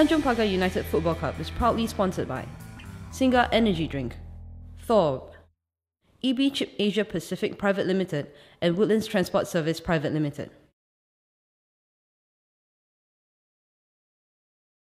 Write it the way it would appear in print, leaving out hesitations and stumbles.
Tanjong Pagar United Football Cup is proudly sponsored by Singa Energy Drink, Thorb, EB Chip Asia Pacific Private Limited and Woodlands Transport Service Private Limited.